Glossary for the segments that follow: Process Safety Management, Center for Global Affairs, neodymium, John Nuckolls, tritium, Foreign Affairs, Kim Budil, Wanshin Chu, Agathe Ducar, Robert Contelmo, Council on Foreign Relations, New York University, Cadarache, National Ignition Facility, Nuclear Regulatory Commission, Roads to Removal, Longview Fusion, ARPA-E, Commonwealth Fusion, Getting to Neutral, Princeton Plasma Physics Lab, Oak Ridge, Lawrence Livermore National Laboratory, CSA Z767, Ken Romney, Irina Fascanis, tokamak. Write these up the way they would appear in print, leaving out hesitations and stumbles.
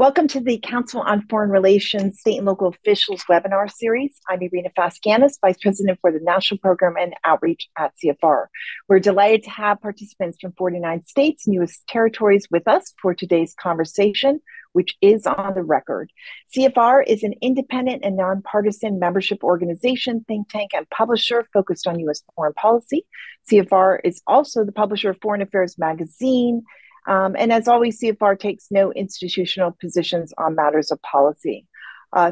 Welcome to the Council on Foreign Relations State and Local Officials webinar series. I'm Irina Fascanis, Vice President for the National Program and Outreach at CFR. We're delighted to have participants from 49 states and U.S. territories with us for today's conversation, which is on the record. CFR is an independent and nonpartisan membership organization, think tank, and publisher focused on U.S. foreign policy. CFR is also the publisher of Foreign Affairs magazine, and as always, CFR takes no institutional positions on matters of policy.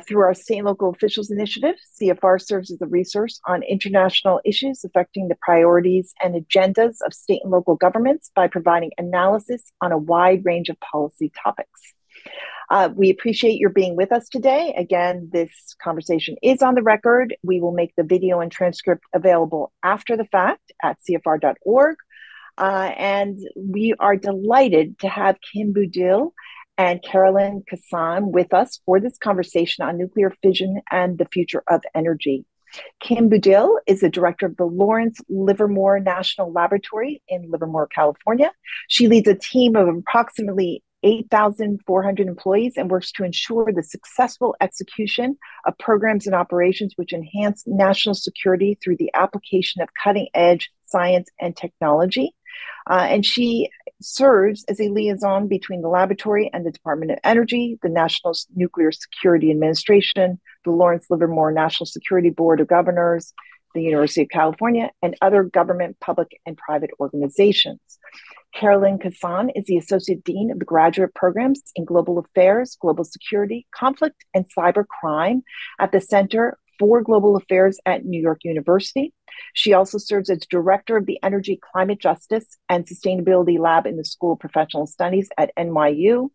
Through our State and Local Officials Initiative, CFR serves as a resource on international issues affecting the priorities and agendas of state and local governments by providing analysis on a wide range of policy topics. We appreciate your being with us today. Again, this conversation is on the record. We will make the video and transcript available after the fact at cfr.org. And we are delighted to have Kim Budil and Carolyn Kissane with us for this conversation on nuclear fission and the future of energy. Kim Budil is the director of the Lawrence Livermore National Laboratory in Livermore, California. She leads a team of approximately 8,400 employees and works to ensure the successful execution of programs and operations which enhance national security through the application of cutting-edge science and technology. And she serves as a liaison between the laboratory and the Department of Energy, the National Nuclear Security Administration, the Lawrence Livermore National Security Board of Governors, the University of California, and other government, public, and private organizations. Carolyn Kissane is the Associate Dean of the Graduate Programs in Global Affairs, Global Security, Conflict, and Cybercrime at the Center for Global Affairs at New York University. She also serves as Director of the Energy, Climate Justice, and Sustainability Lab in the School of Professional Studies at NYU.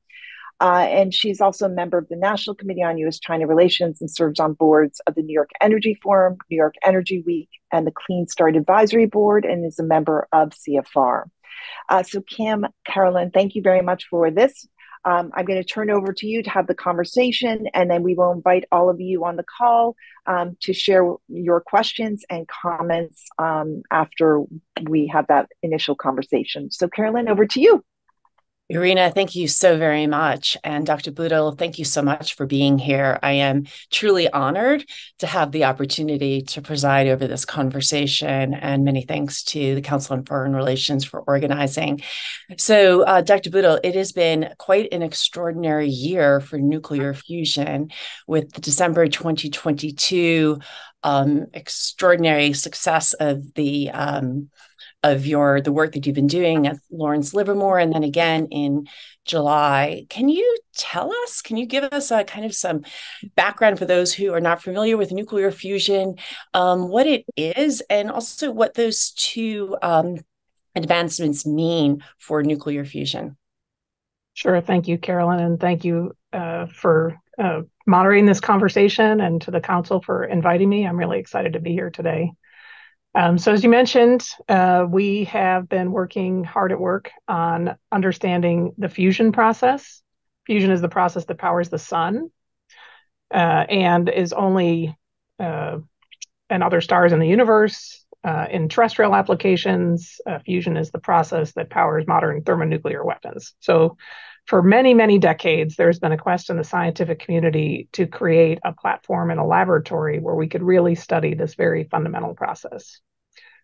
And she's also a member of the National Committee on U.S.-China Relations and serves on boards of the New York Energy Forum, New York Energy Week, and the Clean Start Advisory Board, and is a member of CFR. So Kim, Carolyn, thank you very much for this. I'm going to turn over to you to have the conversation, and then we will invite all of you on the call to share your questions and comments after we have that initial conversation. So Carolyn, over to you. Irina, thank you so very much. And Dr. Budil, thank you so much for being here. I am truly honored to have the opportunity to preside over this conversation, and many thanks to the Council on Foreign Relations for organizing. So, Dr. Budil, it has been quite an extraordinary year for nuclear fusion, with the December 2022 extraordinary success of the the work that you've been doing at Lawrence Livermore, and then again in July. Can you tell us, can you give us a kind of some background for those who are not familiar with nuclear fusion, what it is, and also what those two advancements mean for nuclear fusion? Sure. Thank you, Carolyn, and thank you for moderating this conversation, and to the Council for inviting me. I'm really excited to be here today. So as you mentioned, we have been hard at work on understanding the fusion process. Fusion is the process that powers the sun and is only in other stars in the universe. In terrestrial applications, fusion is the process that powers modern thermonuclear weapons. So for many, many decades, there's been a quest in the scientific community to create a platform and a laboratory where we could really study this very fundamental process.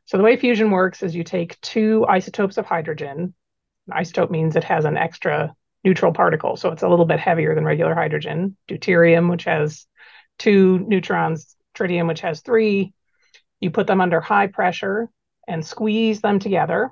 So the way fusion works is you take two isotopes of hydrogen. An isotope means it has an extra neutral particle, so it's a little bit heavier than regular hydrogen. Deuterium, which has 2 neutrons, tritium, which has 3. You put them under high pressure and squeeze them together.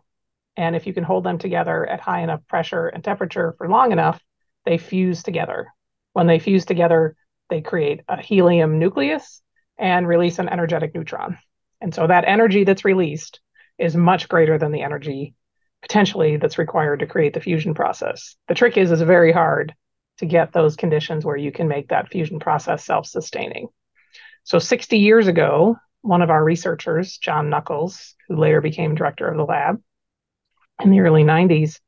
And if you can hold them together at high enough pressure and temperature for long enough, they fuse together. When they fuse together, they create a helium nucleus and release an energetic neutron. And so that energy that's released is much greater than the energy potentially that's required to create the fusion process. The trick is it's very hard to get those conditions where you can make that fusion process self-sustaining. So 60 years ago, one of our researchers, John Nuckolls, who later became director of the lab in the early 90s,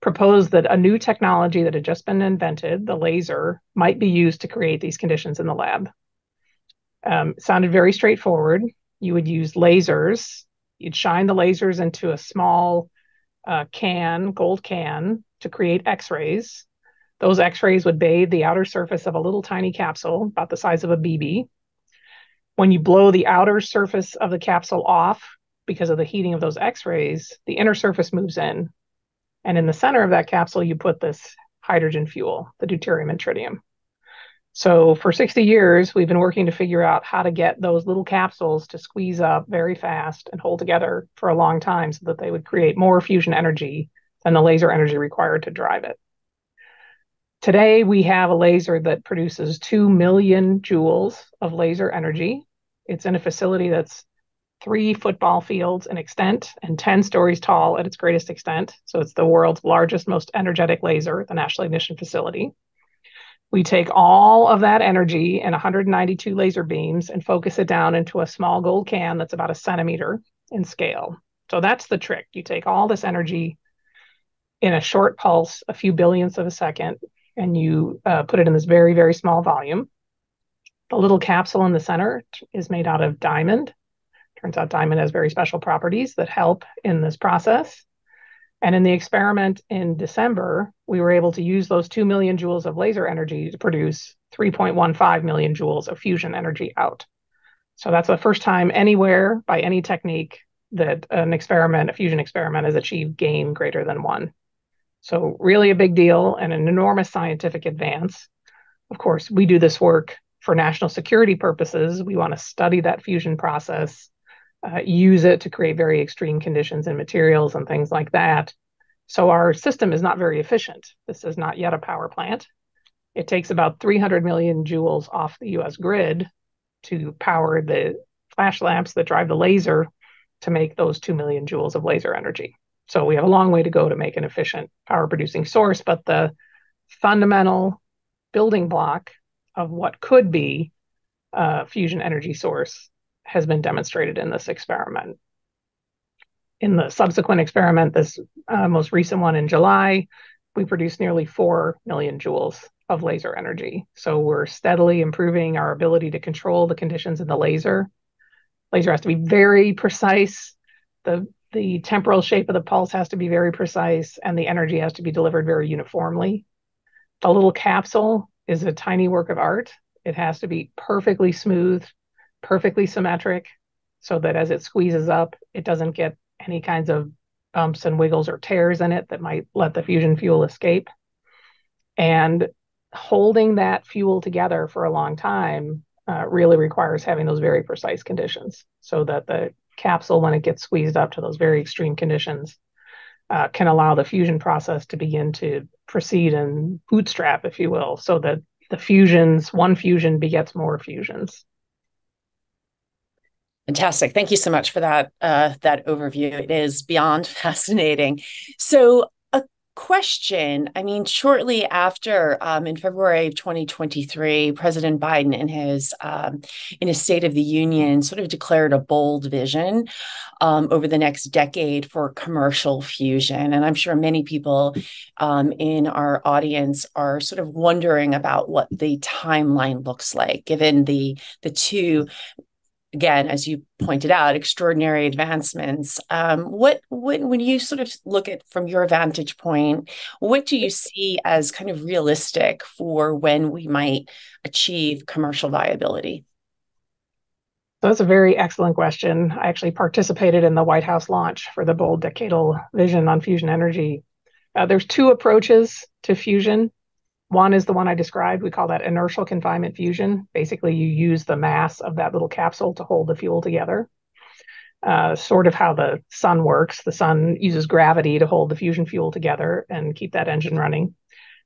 proposed that a new technology that had just been invented, the laser, might be used to create these conditions in the lab. It sounded very straightforward. You would use lasers. You'd shine the lasers into a small gold can, to create X-rays. Those x-rays would bathe the outer surface of a little tiny capsule about the size of a BB. When you blow the outer surface of the capsule off because of the heating of those x-rays, the inner surface moves in. And in the center of that capsule, you put this hydrogen fuel, the deuterium and tritium. So for 60 years, we've been working to figure out how to get those little capsules to squeeze up very fast and hold together for a long time so that they would create more fusion energy than the laser energy required to drive it. Today, we have a laser that produces 2 million joules of laser energy. It's in a facility that's 3 football fields in extent and 10 stories tall at its greatest extent. So it's the world's largest, most energetic laser, the National Ignition Facility. We take all of that energy in 192 laser beams and focus it down into a small gold can that's about a centimeter in scale. So that's the trick. You take all this energy in a short pulse, a few billionths of a second, and you put it in this very, very small volume. The little capsule in the center is made out of diamond. Turns out diamond has very special properties that help in this process. And in the experiment in December, we were able to use those 2 million joules of laser energy to produce 3.15 million joules of fusion energy out. So that's the first time anywhere by any technique that an experiment, a fusion experiment, has achieved gain greater than 1. So really a big deal and an enormous scientific advance. Of course, we do this work for national security purposes. We want to study that fusion process, use it to create very extreme conditions in materials and things like that. So our system is not very efficient. This is not yet a power plant. It takes about 300 million joules off the US grid to power the flash lamps that drive the laser to make those 2 million joules of laser energy. So we have a long way to go to make an efficient power-producing source, but the fundamental building block of what could be a fusion energy source has been demonstrated in this experiment. In the subsequent experiment, this most recent one in July, we produced nearly 4 million joules of laser energy. So we're steadily improving our ability to control the conditions in the laser. Laser has to be very precise. The temporal shape of the pulse has to be very precise, and the energy has to be delivered very uniformly. The little capsule is a tiny work of art. It has to be perfectly smooth, perfectly symmetric, so that as it squeezes up, it doesn't get any kinds of bumps and wiggles or tears in it that might let the fusion fuel escape. And holding that fuel together for a long time really requires having those very precise conditions so that the capsule, when it gets squeezed up to those very extreme conditions, can allow the fusion process to begin to proceed and bootstrap, if you will, so that the fusions, one fusion begets more fusions. Fantastic. Thank you so much for that, that overview. It is beyond fascinating. So a question, I mean, shortly after, in February of 2023, President Biden in his State of the Union sort of declared a bold vision over the next decade for commercial fusion. And I'm sure many people in our audience are sort of wondering about what the timeline looks like, given the two, again, as you pointed out, extraordinary advancements. When you sort of look at from your vantage point, what do you see as kind of realistic for when we might achieve commercial viability? So that's a very excellent question. I actually participated in the White House launch for the bold decadal vision on fusion energy. There's two approaches to fusion. One is the one I described. We call that inertial confinement fusion. Basically, you use the mass of that little capsule to hold the fuel together, sort of how the sun works. The sun uses gravity to hold the fusion fuel together and keep that engine running.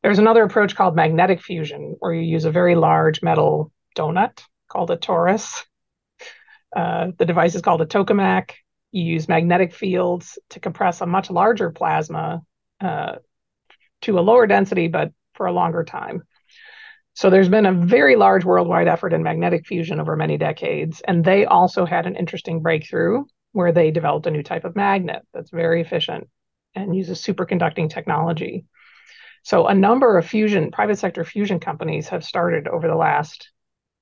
There's another approach called magnetic fusion, where you use a very large metal donut called a torus. The device is called a tokamak. You use magnetic fields to compress a much larger plasma to a lower density, but for a longer time. So there's been a very large worldwide effort in magnetic fusion over many decades, and they also had an interesting breakthrough where they developed a new type of magnet that's very efficient and uses superconducting technology. So a number of fusion, private sector fusion companies have started over the last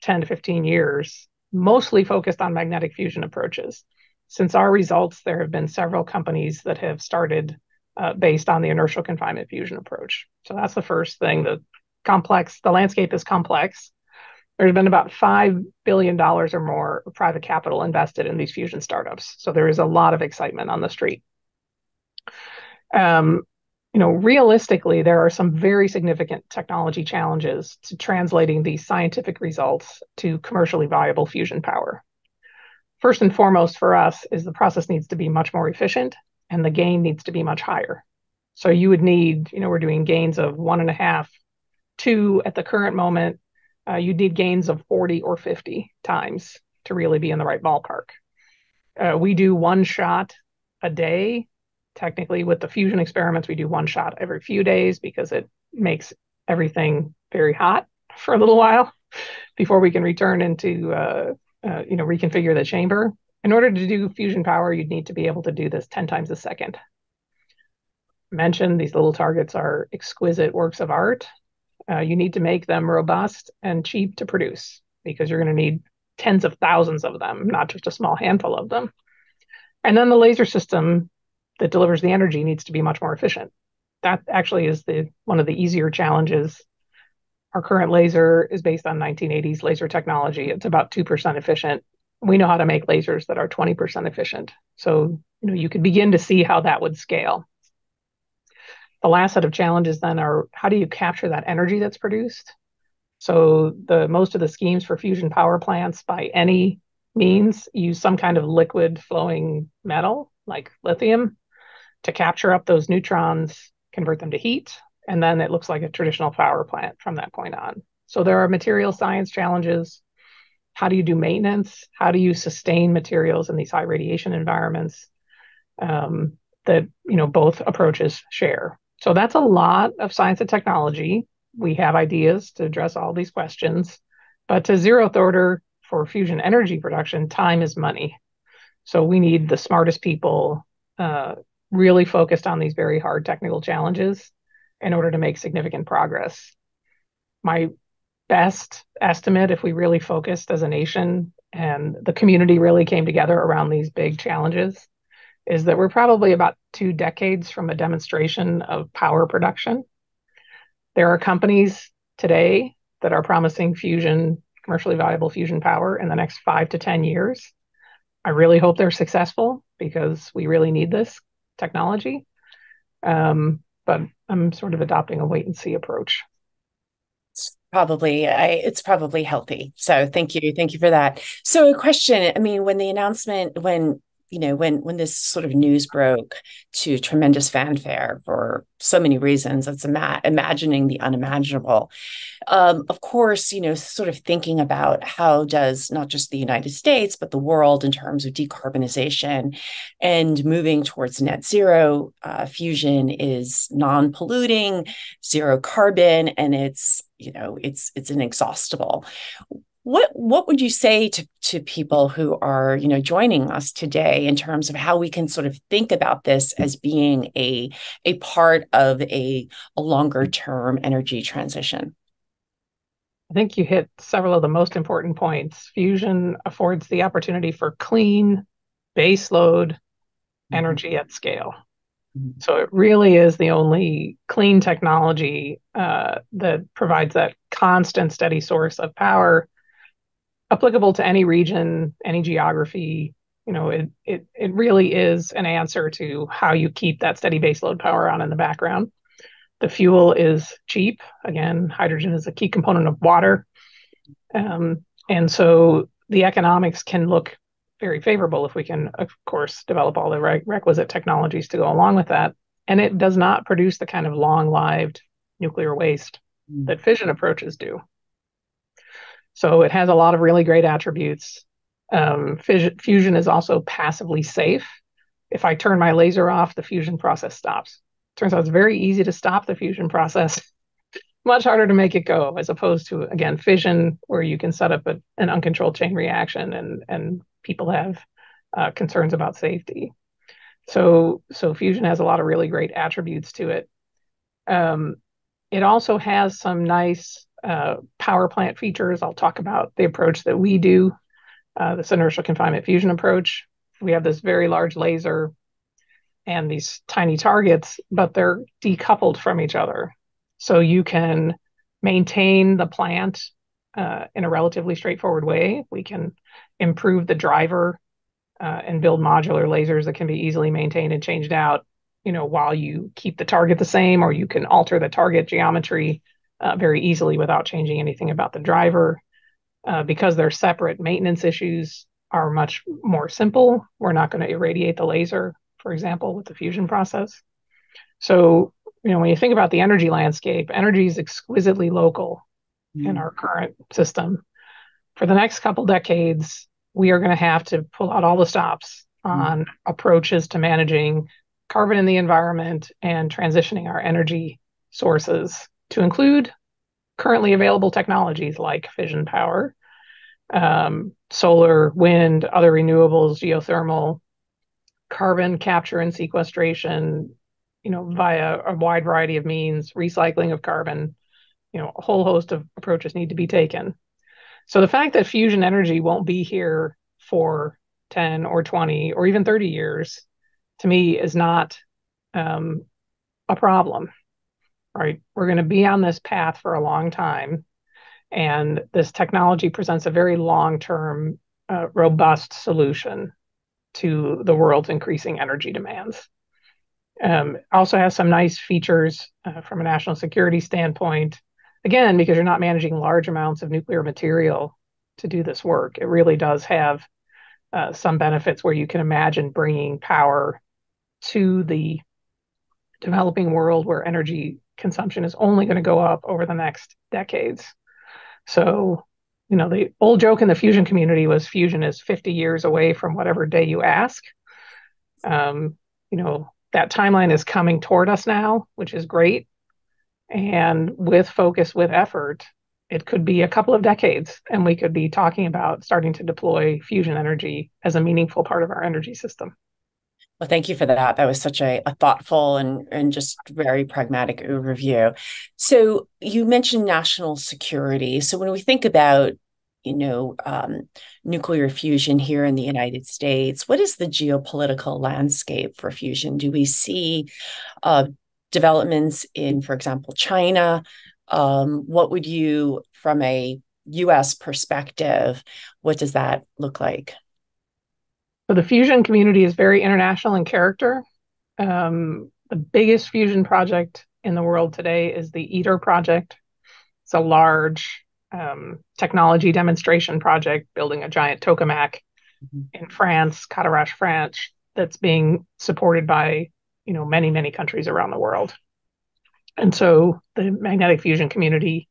10 to 15 years, mostly focused on magnetic fusion approaches. Since our results, there have been several companies that have started based on the inertial confinement fusion approach. So that's the first thing. The landscape is complex. There's been about $5 billion or more of private capital invested in these fusion startups. So there is a lot of excitement on the street. Realistically, there are some very significant technology challenges to translating these scientific results to commercially viable fusion power. First and foremost for us is the process needs to be much more efficient and the gain needs to be much higher. So you would need, we're doing gains of 1.5, 2 at the current moment. You'd need gains of 40 or 50 times to really be in the right ballpark. We do one shot a day. Technically, with the fusion experiments, we do one shot every few days because it makes everything very hot for a little while before we can return into, reconfigure the chamber. In order to do fusion power, you'd need to be able to do this 10 times a second. I mentioned these little targets are exquisite works of art. You need to make them robust and cheap to produce because you're going to need tens of thousands of them, not just a small handful of them. And then the laser system that delivers the energy needs to be much more efficient. That actually is one of the easier challenges. Our current laser is based on 1980s laser technology. It's about 2% efficient. We know how to make lasers that are 20% efficient. So you could begin to see how that would scale. The last set of challenges then are, how do you capture that energy that's produced? So most of the schemes for fusion power plants by any means use some kind of liquid flowing metal like lithium to capture up those neutrons, convert them to heat, and then it looks like a traditional power plant from that point on. So there are material science challenges. How do you do maintenance? How do you sustain materials in these high radiation environments that both approaches share? So that's a lot of science and technology. We have ideas to address all these questions, but to zeroth order for fusion energy production, time is money. So we need the smartest people really focused on these very hard technical challenges in order to make significant progress. My best estimate, if we really focused as a nation and the community really came together around these big challenges, is that we're probably about 2 decades from a demonstration of power production. There are companies today that are promising fusion, commercially viable fusion power in the next 5 to 10 years. I really hope they're successful because we really need this technology. But I'm sort of adopting a wait and see approach. It's probably healthy. So thank you. Thank you for that. So a question, when the announcement, when this sort of news broke to tremendous fanfare for so many reasons, it's imagining the unimaginable. Of course, sort of thinking about how does not just the United States, but the world in terms of decarbonization and moving towards net zero, fusion is non-polluting, zero carbon, and it's inexhaustible. What would you say to people who are, joining us today in terms of how we can sort of think about this as being a part of a longer term energy transition? I think you hit several of the most important points. Fusion affords the opportunity for clean, baseload energy at scale. So it really is the only clean technology that provides that constant, steady source of power, applicable to any region, any geography. It really is an answer to how you keep that steady baseload power on in the background. The fuel is cheap. Again, hydrogen is a key component of water. And so the economics can look very favorable if we can, of course, develop all the requisite technologies to go along with that. And it does not produce the kind of long-lived nuclear waste that fission approaches do. So it has a lot of really great attributes. Fusion is also passively safe. If I turn my laser off, the fusion process stops. Turns out it's very easy to stop the fusion process, much harder to make it go, as opposed to, again, fission, where you can set up an uncontrolled chain reaction and people have concerns about safety. So fusion has a lot of really great attributes to it. It also has some nice power plant features. I'll talk about the approach that we do, this inertial confinement fusion approach. We have this very large laser. and these tiny targets, but they're decoupled from each other. So you can maintain the plant in a relatively straightforward way. We can improve the driver and build modular lasers that can be easily maintained and changed out, you know, while you keep the target the same, or you can alter the target geometry very easily without changing anything about the driver. Because they're separate, maintenance issues are much more simple. We're not going to irradiate the laser, for example, with the fusion process. So, you know, when you think about the energy landscape, energy is exquisitely local in our current system. For the next couple decades, we are going to have to pull out all the stops on approaches to managing carbon in the environment and transitioning our energy sources to include currently available technologies like fission power, solar, wind, other renewables, geothermal, carbon capture and sequestration, you know, via a wide variety of means, recycling of carbon, you know, a whole host of approaches need to be taken. So the fact that fusion energy won't be here for 10 or 20 or even 30 years, to me, is not a problem, right? We're going to be on this path for a long time, and this technology presents a very long-term, robust solution to the world's increasing energy demands. Also has some nice features from a national security standpoint. Again, because you're not managing large amounts of nuclear material to do this work, it really does have some benefits where you can imagine bringing power to the developing world where energy consumption is only going to go up over the next decades. So, you know, the old joke in the fusion community was fusion is 50 years away from whatever day you ask. You know, that timeline is coming toward us now, which is great. And with focus, with effort, it could be a couple of decades, and we could be talking about starting to deploy fusion energy as a meaningful part of our energy system. Well, thank you for that. That was such a thoughtful and just very pragmatic overview. So you mentioned national security. So when we think about, you know, nuclear fusion here in the United States, what is the geopolitical landscape for fusion? Do we see developments in, for example, China? What would you, from a U.S. perspective, what does that look like? So the fusion community is very international in character. The biggest fusion project in the world today is the ITER project. It's a large technology demonstration project building a giant tokamak in France, Cadarache, France, that's being supported by, you know, many, many countries around the world. And so the magnetic fusion community,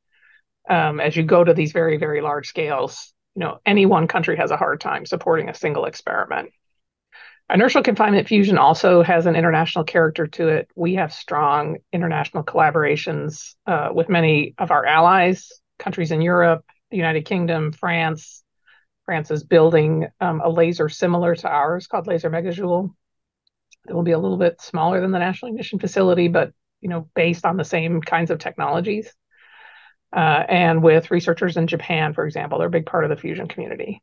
as you go to these very, very large scales, you know, any one country has a hard time supporting a single experiment. Inertial confinement fusion also has an international character to it. We have strong international collaborations with many of our allies, countries in Europe, the United Kingdom, France. France is building a laser similar to ours called Laser Megajoule. It will be a little bit smaller than the National Ignition Facility, but, you know, based on the same kinds of technologies. And with researchers in Japan, for example, they're a big part of the fusion community.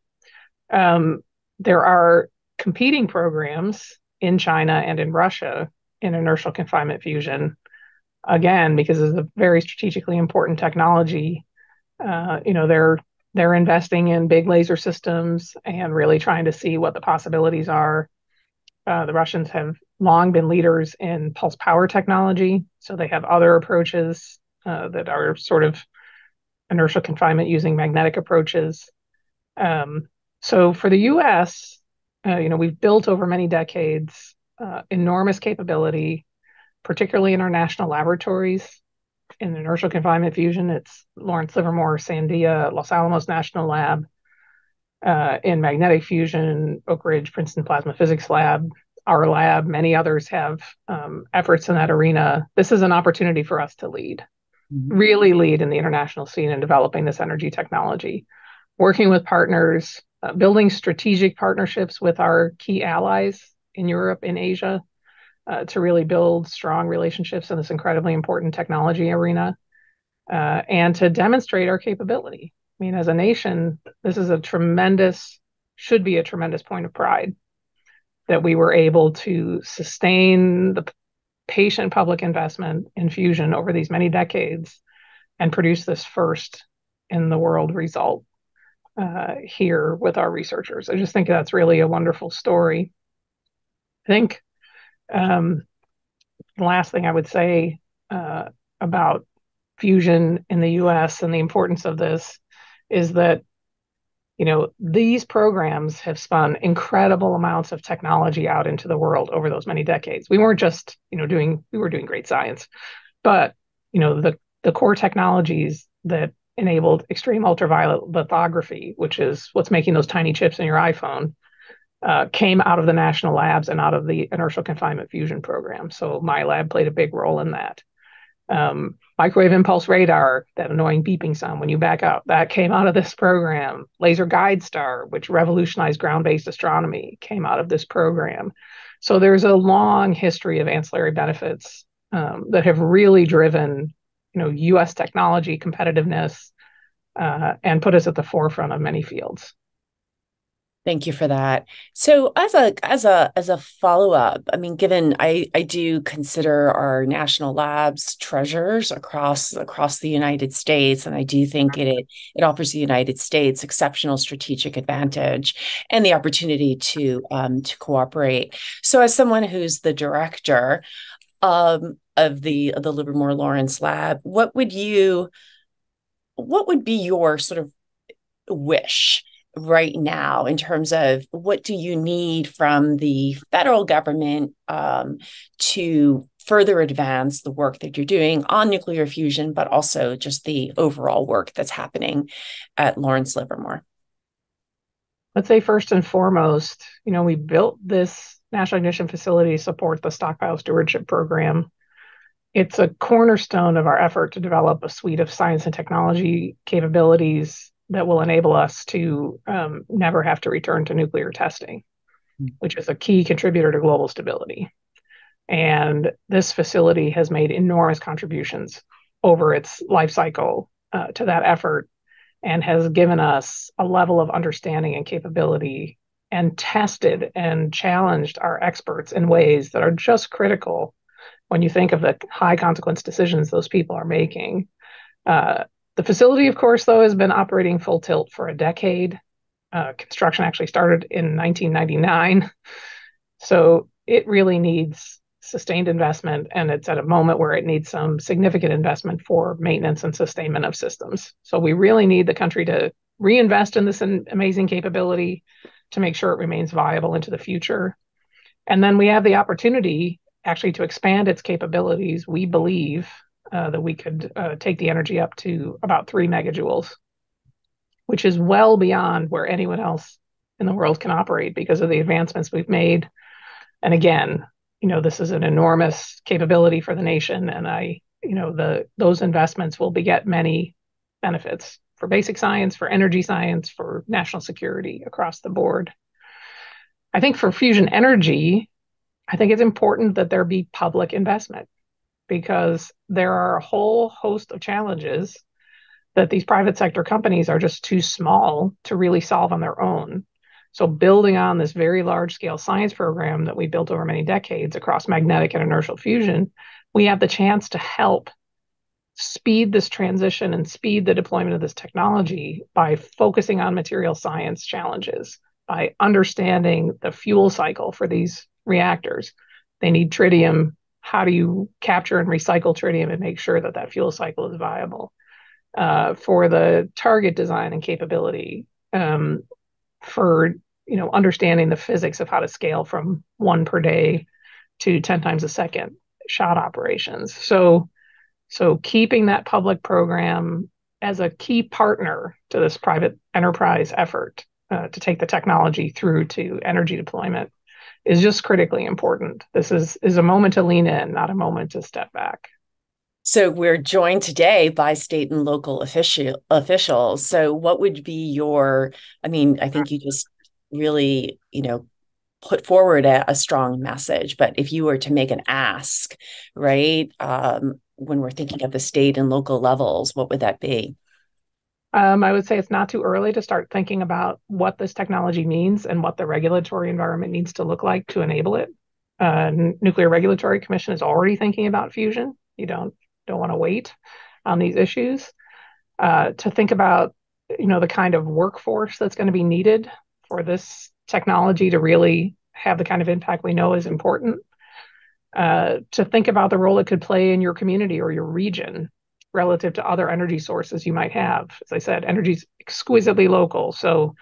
There are competing programs in China and in Russia in inertial confinement fusion, again, because it's a very strategically important technology. You know, they're investing in big laser systems and really trying to see what the possibilities are. The Russians have long been leaders in pulse power technology, so they have other approaches that are sort of inertial confinement using magnetic approaches. So for the U.S., you know, we've built over many decades enormous capability, particularly in our national laboratories. In inertial confinement fusion, it's Lawrence Livermore, Sandia, Los Alamos National Lab. In magnetic fusion, Oak Ridge, Princeton Plasma Physics Lab, our lab, many others have efforts in that arena. This is an opportunity for us to lead, really lead in the international scene in developing this energy technology, working with partners, building strategic partnerships with our key allies in Europe, in Asia, to really build strong relationships in this incredibly important technology arena, and to demonstrate our capability. I mean, as a nation, this is a tremendous, should be a tremendous point of pride that we were able to sustain the patient public investment in fusion over these many decades and produce this first in the world result here with our researchers. I just think that's really a wonderful story. I think the last thing I would say about fusion in the US and the importance of this is that, you know, these programs have spun incredible amounts of technology out into the world over those many decades. We weren't just, you know, we were doing great science, but, you know, the core technologies that enabled extreme ultraviolet lithography, which is what's making those tiny chips in your iPhone, came out of the national labs and out of the inertial confinement fusion program. So my lab played a big role in that. Microwave impulse radar, that annoying beeping sound when you back up, that came out of this program. Laser guide star, which revolutionized ground-based astronomy, came out of this program. So there's a long history of ancillary benefits that have really driven, you know, U.S. technology competitiveness and put us at the forefront of many fields. Thank you for that. So as a follow-up, I mean, given I do consider our national labs treasures across the United States, and I do think it offers the United States exceptional strategic advantage and the opportunity to cooperate. So as someone who's the director of the Livermore Lawrence Lab, what would be your sort of wish right now in terms of what do you need from the federal government to further advance the work that you're doing on nuclear fusion, but also just the overall work that's happening at Lawrence Livermore? Let's say first and foremost, you know, we built this National Ignition Facility to support the Stockpile Stewardship Program. It's a cornerstone of our effort to develop a suite of science and technology capabilities that will enable us to never have to return to nuclear testing, which is a key contributor to global stability. And this facility has made enormous contributions over its life cycle to that effort and has given us a level of understanding and capability and tested and challenged our experts in ways that are just critical when you think of the high consequence decisions those people are making. The facility, of course, though, has been operating full tilt for a decade. Construction actually started in 1999. So it really needs sustained investment, and it's at a moment where it needs some significant investment for maintenance and sustainment of systems. So we really need the country to reinvest in this amazing capability to make sure it remains viable into the future. And then we have the opportunity actually to expand its capabilities, we believe, that we could take the energy up to about 3 megajoules, which is well beyond where anyone else in the world can operate because of the advancements we've made. And again, you know, this is an enormous capability for the nation. And those investments will beget many benefits for basic science, for energy science, for national security across the board. I think for fusion energy, I think it's important that there be public investment, because there are a whole host of challenges that these private sector companies are just too small to really solve on their own. So building on this very large scale science program that we built over many decades across magnetic and inertial fusion, we have the chance to help speed this transition and speed the deployment of this technology by focusing on material science challenges, by understanding the fuel cycle for these reactors. They need tritium. How do you capture and recycle tritium and make sure that that fuel cycle is viable? For the target design and capability, for, you know, understanding the physics of how to scale from 1 per day to 10 times a second shot operations. So keeping that public program as a key partner to this private enterprise effort to take the technology through to energy deployment is just critically important. This is a moment to lean in, not a moment to step back. So we're joined today by state and local officials. So what would be your, I mean, I think you just really, you know, put forward a strong message, but if you were to make an ask, right, when we're thinking of the state and local levels, what would that be? I would say it's not too early to start thinking about what this technology means and what the regulatory environment needs to look like to enable it. Nuclear Regulatory Commission is already thinking about fusion. You don't want to wait on these issues. To think about, the kind of workforce that's going to be needed for this technology to really have the kind of impact we know is important. To think about the role it could play in your community or your region relative to other energy sources you might have. As I said, energy is exquisitely local. So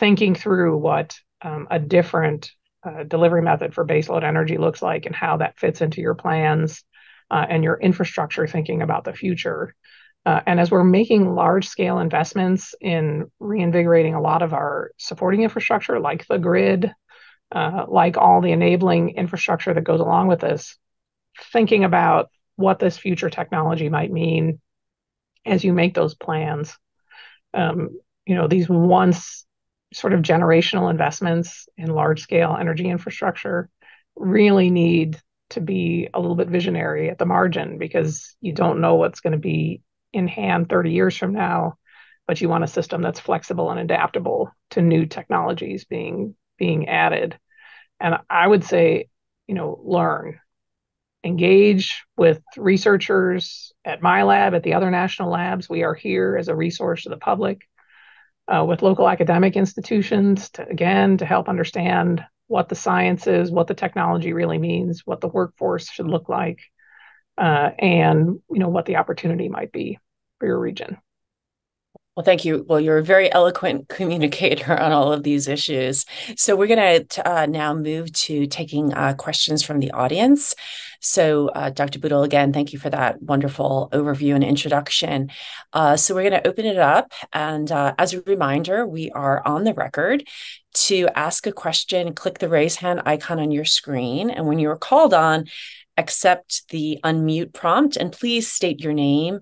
thinking through what a different delivery method for baseload energy looks like and how that fits into your plans and your infrastructure thinking about the future. And as we're making large-scale investments in reinvigorating a lot of our supporting infrastructure, like the grid, like all the enabling infrastructure that goes along with this, thinking about what this future technology might mean as you make those plans. These once sort of generational investments in large-scale energy infrastructure really need to be a little bit visionary at the margin, because you don't know what's going to be in hand 30 years from now, but you want a system that's flexible and adaptable to new technologies being added. And I would say, learn, engage with researchers at my lab, at the other national labs. We are here as a resource to the public, with local academic institutions to help understand what the science is, what the technology really means, what the workforce should look like, and what the opportunity might be for your region. Well, thank you. Well, you're a very eloquent communicator on all of these issues. So we're going to now move to taking questions from the audience. So Dr. Budil, again, thank you for that wonderful overview and introduction. So we're going to open it up. And as a reminder, we are on the record. To ask a question, click the raise hand icon on your screen. And when you are called on, accept the unmute prompt, and please state your name,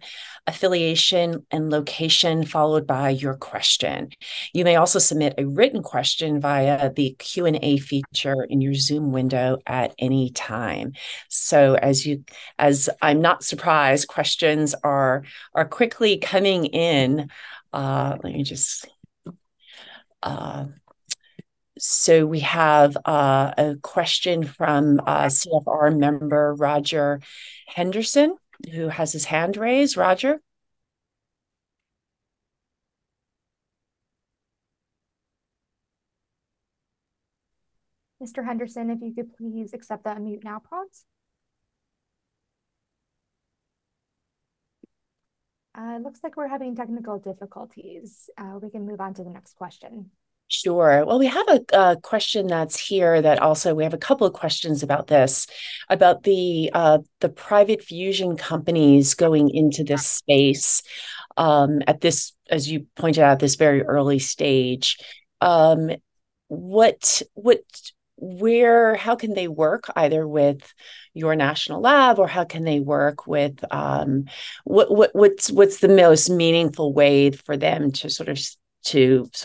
affiliation, and location, followed by your question. You may also submit a written question via the Q&A feature in your Zoom window at any time. So as I'm not surprised, questions are quickly coming in. Let me just... So we have a question from CFR member Roger Henderson, who has his hand raised. Roger? Mr. Henderson, if you could please accept the unmute now prompt. It looks like we're having technical difficulties. We can move on to the next question. Sure. Well, we have a question that's here that also, we have a couple of questions about this, about the private fusion companies going into this space at this, as you pointed out, this very early stage. How can they work either with your national lab, or how can they work with what's the most meaningful way for them to sort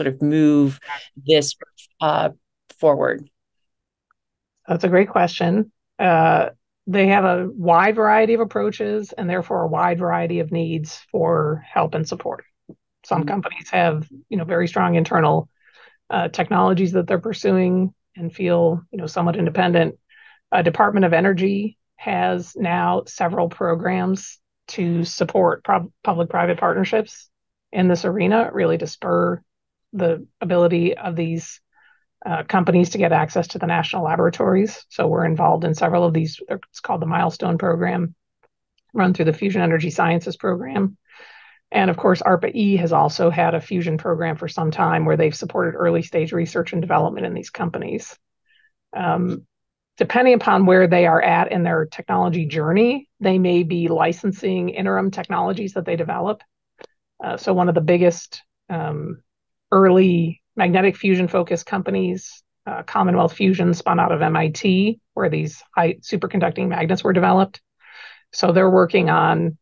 of move this forward? That's a great question. They have a wide variety of approaches and therefore a wide variety of needs for help and support. Some companies have, very strong internal technologies that they're pursuing and feel, somewhat independent. Department of Energy has now several programs to support public-private partnerships in this arena, really to spur the ability of these companies to get access to the national laboratories. So we're involved in several of these. It's called the Milestone Program, run through the Fusion Energy Sciences Program. And of course, ARPA-E has also had a fusion program for some time where they've supported early stage research and development in these companies. Depending upon where they are at in their technology journey, they may be licensing interim technologies that they develop. So one of the biggest early magnetic fusion-focused companies, Commonwealth Fusion, spun out of MIT, where these high superconducting magnets were developed. So they're working on,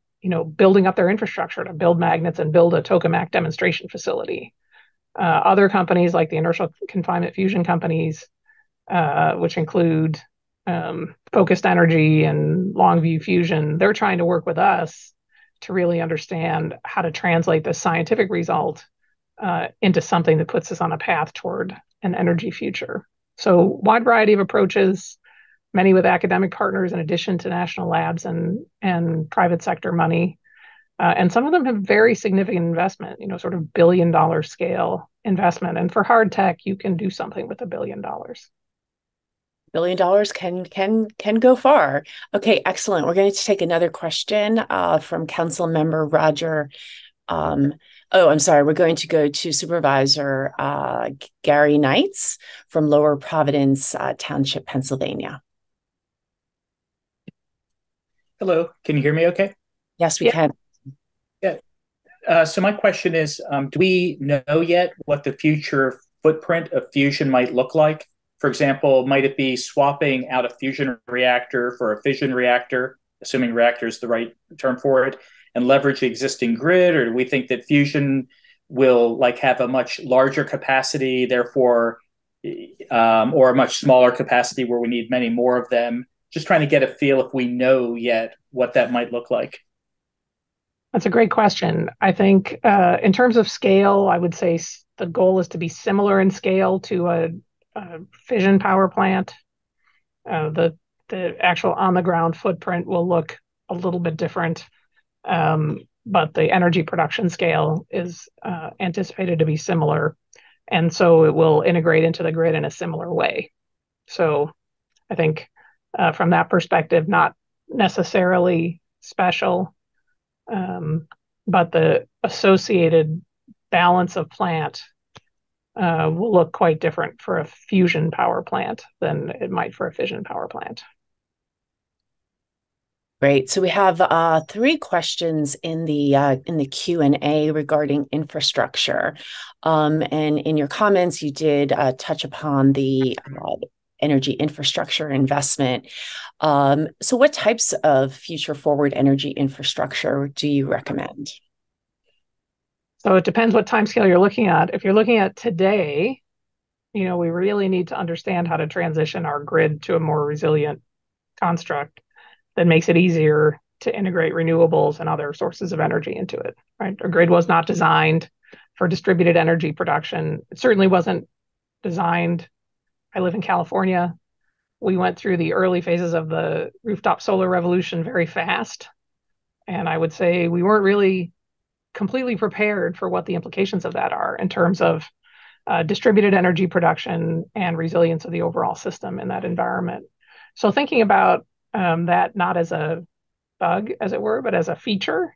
building up their infrastructure to build magnets and build a tokamak demonstration facility. Other companies like the inertial confinement fusion companies, which include Focused Energy and Longview Fusion, they're trying to work with us to really understand how to translate the scientific result into something that puts us on a path toward an energy future. So wide variety of approaches, many with academic partners in addition to national labs and private sector money. And some of them have very significant investment, you know, sort of billion-dollar scale investment. And for hard tech, you can do something with $1 billion. $1 billion can go far. Okay, excellent. We're going to take another question from Council Member Roger. We're going to go to Supervisor Gary Knights from Lower Providence Township, Pennsylvania. Hello, can you hear me okay? Yes, we can. Yeah. So my question is, do we know yet what the future footprint of fusion might look like? For example, might it be swapping out a fusion reactor for a fission reactor, assuming reactor is the right term for it, and leverage the existing grid? Or do we think that fusion will have a much larger capacity, therefore, or a much smaller capacity where we need many more of them? Just trying to get a feel if we know yet what that might look like. That's a great question. I think in terms of scale, I would say the goal is to be similar in scale to a fission power plant. The actual on-the-ground footprint will look a little bit different, but the energy production scale is anticipated to be similar, and so it will integrate into the grid in a similar way. So I think from that perspective, not necessarily special, but the associated balance of plant will look quite different for a fusion power plant than it might for a fission power plant. Great. So we have three questions in the Q&A regarding infrastructure. And in your comments, you did touch upon the energy infrastructure investment. So what types of future forward energy infrastructure do you recommend? So it depends what timescale you're looking at. If you're looking at today, you know, we really need to understand how to transition our grid to a more resilient construct that makes it easier to integrate renewables and other sources of energy into it, right? Our grid was not designed for distributed energy production. It certainly wasn't designed. I live in California. We went through the early phases of the rooftop solar revolution very fast. And I would say we weren't really completely prepared for what the implications of that are in terms of distributed energy production and resilience of the overall system in that environment. So thinking about that not as a bug, as it were, but as a feature,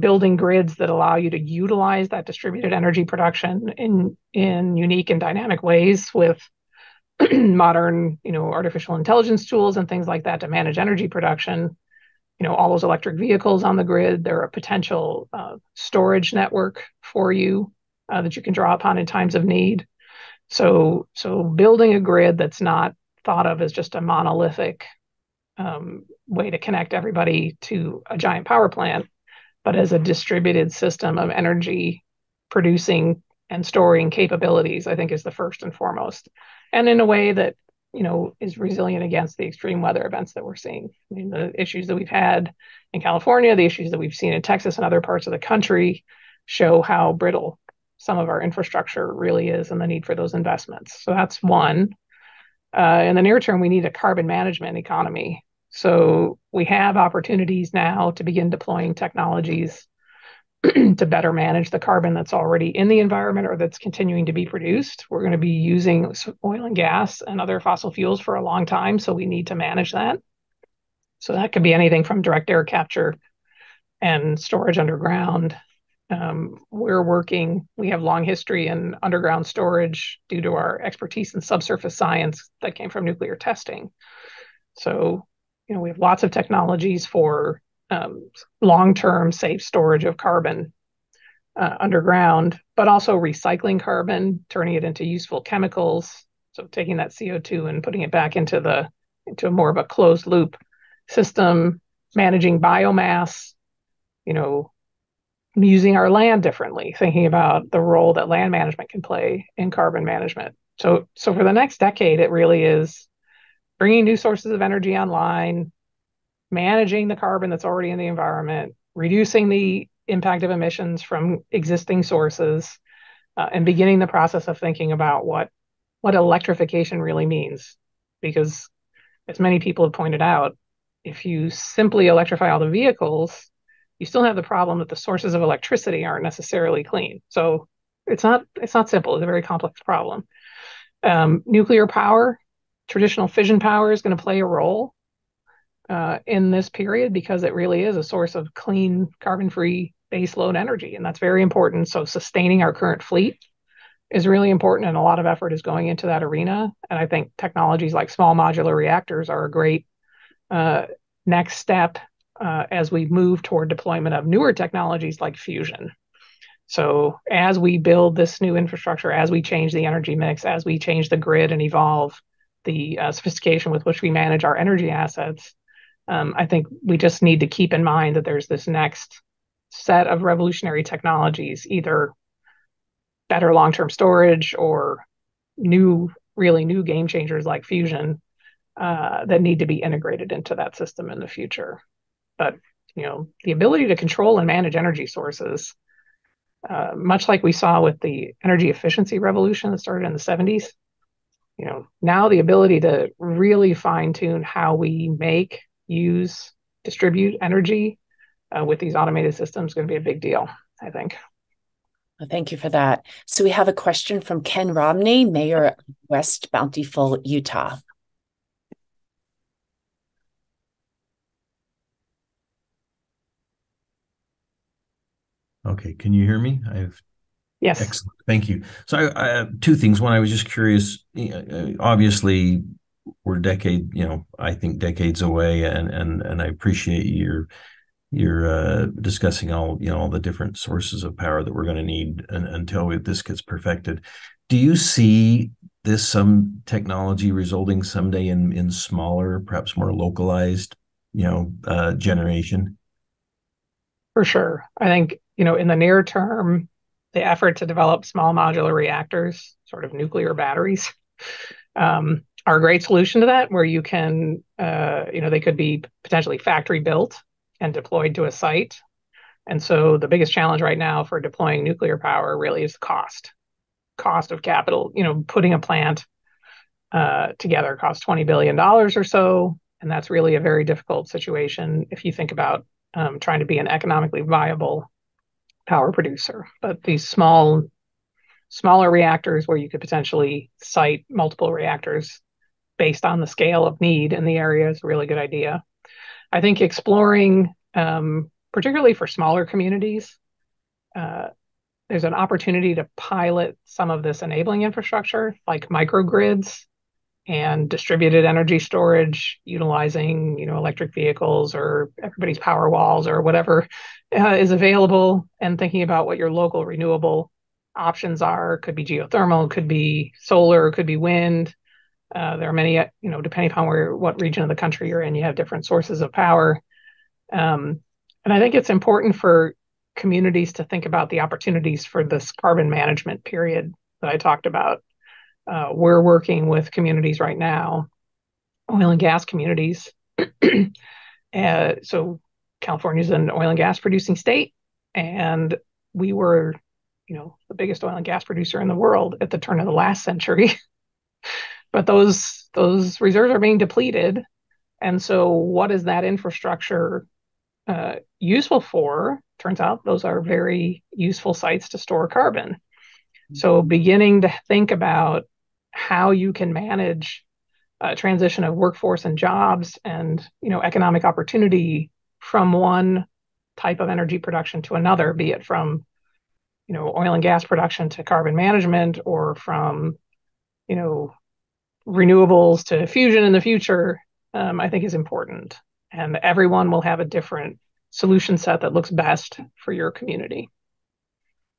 building grids that allow you to utilize that distributed energy production in unique and dynamic ways with modern, you know, artificial intelligence tools and things like that to manage energy production. You know, all those electric vehicles on the grid, they're a potential storage network for you that you can draw upon in times of need. So building a grid that's not thought of as just a monolithic way to connect everybody to a giant power plant, but as a distributed system of energy producing and storing capabilities, I think is the first and foremost. And in a way that, you know, is resilient against the extreme weather events that we're seeing. I mean, the issues that we've had in California, the issues that we've seen in Texas and other parts of the country show how brittle some of our infrastructure really is and the need for those investments. So that's one. In the near term, we need a carbon management economy. So we have opportunities now to begin deploying technologies to better manage the carbon that's already in the environment or that's continuing to be produced. We're going to be using oil and gas and other fossil fuels for a long time, so we need to manage that. So that could be anything from direct air capture and storage underground. We have long history in underground storage due to our expertise in subsurface science that came from nuclear testing. So, you know, we have lots of technologies for long-term safe storage of carbon underground, but also recycling carbon, turning it into useful chemicals. So taking that CO2 and putting it back into more of a closed loop system, managing biomass, you know, using our land differently, thinking about the role that land management can play in carbon management. So for the next decade, it really is bringing new sources of energy online, managing the carbon that's already in the environment, reducing the impact of emissions from existing sources, and beginning the process of thinking about what electrification really means. Because as many people have pointed out, if you simply electrify all the vehicles, you still have the problem that the sources of electricity aren't necessarily clean. So it's not simple. It's a very complex problem. Nuclear power, traditional fission power, is going to play a role in this period because it really is a source of clean, carbon-free baseload energy, and that's very important. So sustaining our current fleet is really important, and a lot of effort is going into that arena. And I think technologies like small modular reactors are a great next step as we move toward deployment of newer technologies like fusion. So as we build this new infrastructure, as we change the energy mix, as we change the grid and evolve the sophistication with which we manage our energy assets, I think we just need to keep in mind that there's this next set of revolutionary technologies, either better long-term storage or really new game changers like fusion that need to be integrated into that system in the future. But, you know, the ability to control and manage energy sources, much like we saw with the energy efficiency revolution that started in the 70s, you know, now the ability to really fine-tune how we make, use, distribute energy with these automated systems is going to be a big deal, I think. Well, thank you for that. So we have a question from Ken Romney, Mayor of West Bountiful, Utah. Okay, can you hear me? Yes. Excellent. Thank you. So I two things. One, I was just curious. Obviously, we're decades away, and I appreciate you're discussing all the different sources of power that we're going to need until this gets perfected. Do you see this some technology resulting someday in smaller, perhaps more localized, generation? For sure. I think, in the near term, the effort to develop small modular reactors, sort of nuclear batteries, are a great solution to that, where you can, they could be potentially factory built and deployed to a site. And so the biggest challenge right now for deploying nuclear power really is cost of capital. Putting a plant together costs $20 billion or so. And that's really a very difficult situation if you think about trying to be an economically viable power producer. But these smaller reactors where you could potentially site multiple reactors based on the scale of need in the area is a really good idea. I think exploring, particularly for smaller communities, there's an opportunity to pilot some of this enabling infrastructure like microgrids and distributed energy storage, utilizing electric vehicles or everybody's power walls or whatever is available, and thinking about what your local renewable options are. Could be geothermal, could be solar, could be wind. There are many, depending upon what region of the country you're in, you have different sources of power. And I think it's important for communities to think about the opportunities for this carbon management period that I talked about. We're working with communities right now, oil and gas communities. So California's an oil and gas producing state, and we were, the biggest oil and gas producer in the world at the turn of the last century. But those reserves are being depleted. And so what is that infrastructure useful for? Turns out those are very useful sites to store carbon. So beginning to think about how you can manage a transition of workforce and jobs and, economic opportunity from one type of energy production to another, be it from, oil and gas production to carbon management, or from, renewables to fusion in the future, I think is important. And everyone will have a different solution set that looks best for your community.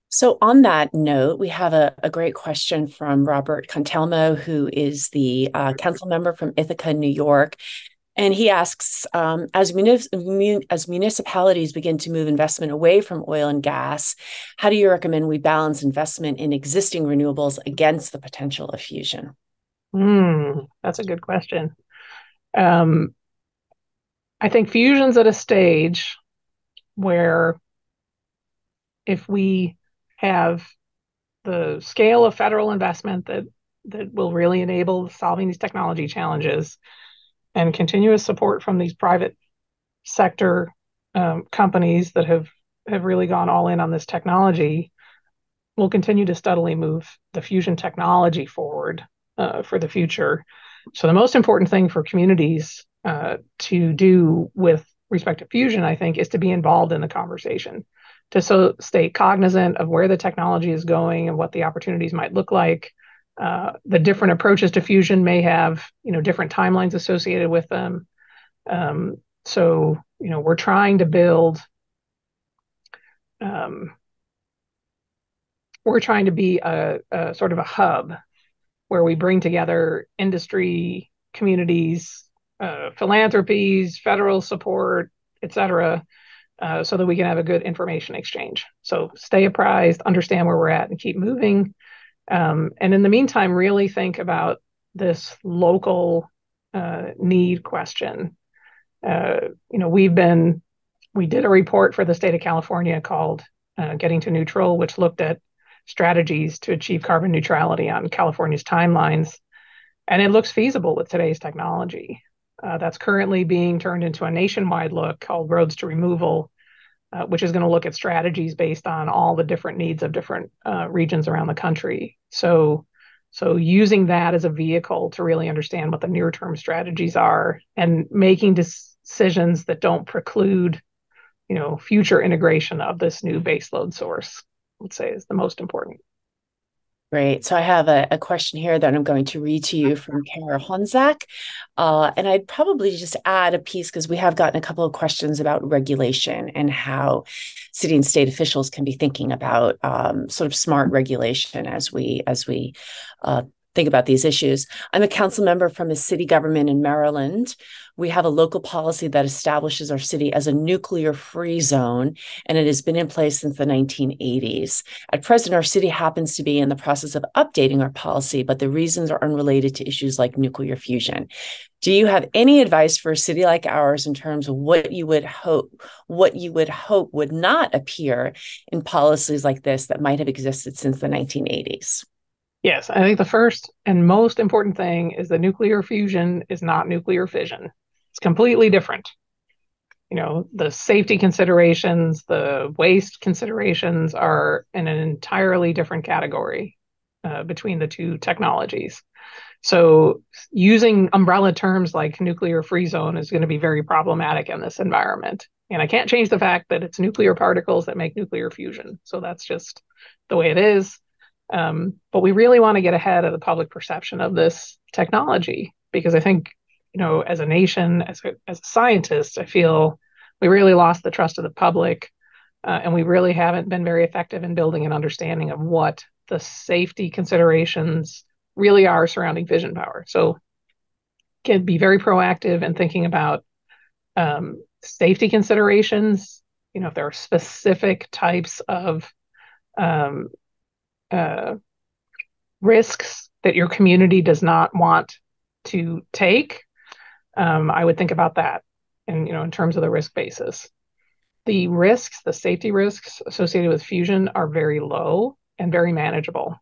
So on that note, we have a great question from Robert Contelmo, who is the council member from Ithaca, New York. And he asks, as municipalities begin to move investment away from oil and gas, how do you recommend we balance investment in existing renewables against the potential of fusion? That's a good question. I think fusion's at a stage where if we have the scale of federal investment that will really enable solving these technology challenges and continuous support from these private sector companies that have really gone all in on this technology, we'll continue to steadily move the fusion technology forward for the future. So the most important thing for communities to do with respect to fusion, I think, is to be involved in the conversation, to stay cognizant of where the technology is going and what the opportunities might look like. The different approaches to fusion may have, different timelines associated with them. So we're trying to build, we're trying to be a sort of a hub where we bring together industry, communities, philanthropies, federal support, et cetera, so that we can have a good information exchange. So stay apprised, understand where we're at, and keep moving. And in the meantime, really think about this local need question. We did a report for the state of California called Getting to Neutral, which looked at strategies to achieve carbon neutrality on California's timelines. And it looks feasible with today's technology. That's currently being turned into a nationwide look called Roads to Removal, which is going to look at strategies based on all the different needs of different regions around the country. So using that as a vehicle to really understand what the near-term strategies are and making decisions that don't preclude, future integration of this new baseload source, I would say, is the most important. Great. So I have a question here that I'm going to read to you from Kara Honzak. And I'd probably just add a piece because we have gotten a couple of questions about regulation and how city and state officials can be thinking about sort of smart regulation as we think about these issues. I'm a council member from a city government in Maryland. We have a local policy that establishes our city as a nuclear-free zone, and it has been in place since the 1980s. At present, our city happens to be in the process of updating our policy, but the reasons are unrelated to issues like nuclear fusion. Do you have any advice for a city like ours in terms of what you would hope would not appear in policies like this that might have existed since the 1980s? Yes, I think the first and most important thing is that nuclear fusion is not nuclear fission. It's completely different. The safety considerations, the waste considerations are in an entirely different category between the two technologies. So using umbrella terms like nuclear free zone is going to be very problematic in this environment. And I can't change the fact that it's nuclear particles that make nuclear fusion. So that's just the way it is. But we really want to get ahead of the public perception of this technology, because I think, as a nation, as a scientist, I feel we really lost the trust of the public, and we really haven't been very effective in building an understanding of what the safety considerations really are surrounding fission power. So can be very proactive in thinking about safety considerations. If there are specific types of risks that your community does not want to take, I would think about that. And, in terms of the risk basis, the safety risks associated with fusion are very low and very manageable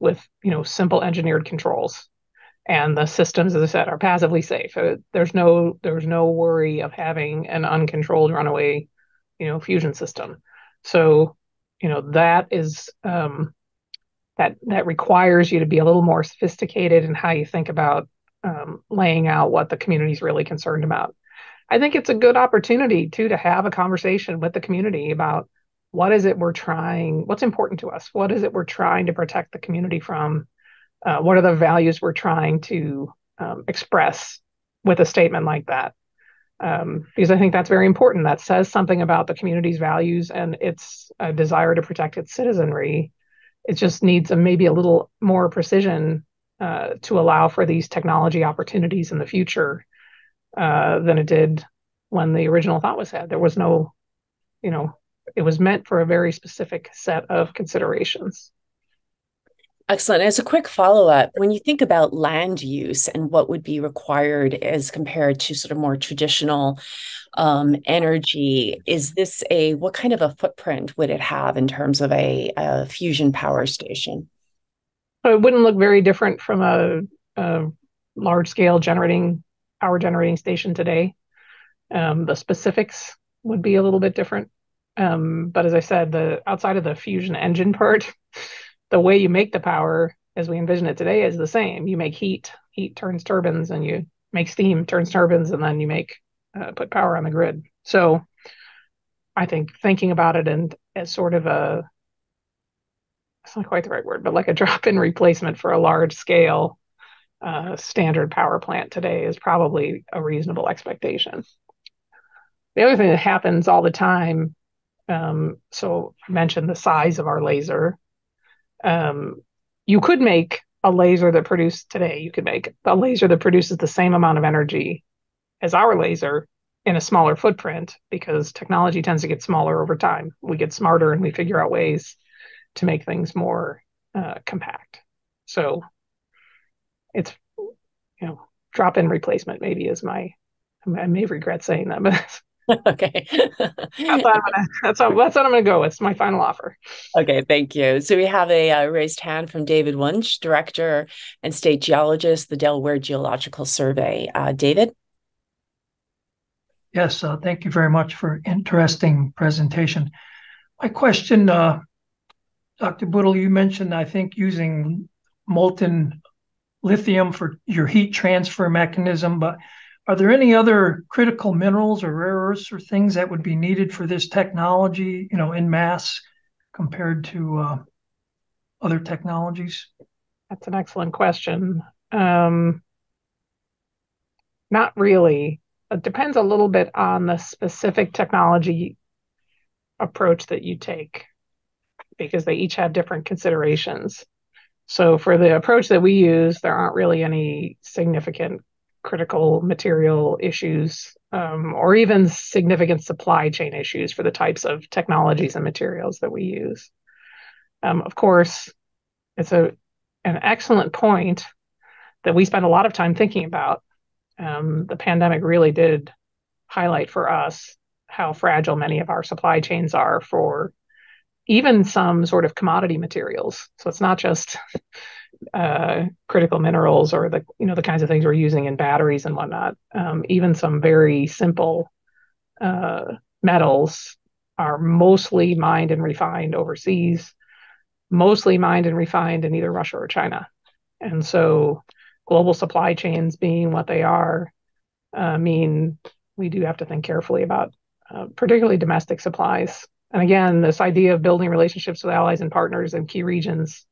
with, simple engineered controls. And the systems, as I said, are passively safe. There's no worry of having an uncontrolled runaway, fusion system. So, that is, that requires you to be a little more sophisticated in how you think about laying out what the community is really concerned about. I think it's a good opportunity too to have a conversation with the community about what's important to us, what is it we're trying to protect the community from, what are the values we're trying to express with a statement like that. Because I think that's very important. That says something about the community's values and its desire to protect its citizenry. It just needs maybe a little more precision to allow for these technology opportunities in the future than it did when the original thought was had. There was no, it was meant for a very specific set of considerations. Excellent. As a quick follow-up, when you think about land use and what would be required as compared to sort of more traditional energy, is this what kind of a footprint would it have in terms of a fusion power station? It wouldn't look very different from a large-scale power generating station today. The specifics would be a little bit different. But as I said, outside of the fusion engine part, the way you make the power as we envision it today is the same. You make heat turns turbines, and you make steam, turns turbines, and then you make put power on the grid. So I think thinking about it and as sort of it's not quite the right word, but like a drop-in replacement for a large scale standard power plant today is probably a reasonable expectation. The other thing that happens all the time, so I mentioned the size of our laser. You could make a laser that produced today. You could make a laser that produces the same amount of energy as our laser in a smaller footprint, because technology tends to get smaller over time. We get smarter and we figure out ways to make things more compact. So it's, drop-in replacement maybe is I may regret saying that, but okay. That's what I'm going to go with. It's my final offer. Okay, thank you. So we have a raised hand from David Wunsch, Director and State Geologist, the Delaware Geological Survey. David? Yes, thank you very much for interesting presentation. My question, Dr. Budil, you mentioned, I think, using molten lithium for your heat transfer mechanism, but are there any other critical minerals or rare earths or things that would be needed for this technology, in mass compared to other technologies? That's an excellent question. Not really. It depends a little bit on the specific technology approach that you take, because they each have different considerations. So for the approach that we use, there aren't really any significant critical material issues, or even significant supply chain issues for the types of technologies and materials that we use. Of course, it's an excellent point that we spend a lot of time thinking about. The pandemic really did highlight for us how fragile many of our supply chains are for even some sort of commodity materials. So it's not just critical minerals or the kinds of things we're using in batteries and whatnot. Even some very simple metals are mostly mined and refined overseas, mostly mined and refined in either Russia or China. And so global supply chains being what they are mean we do have to think carefully about particularly domestic supplies. And again, this idea of building relationships with allies and partners in key regions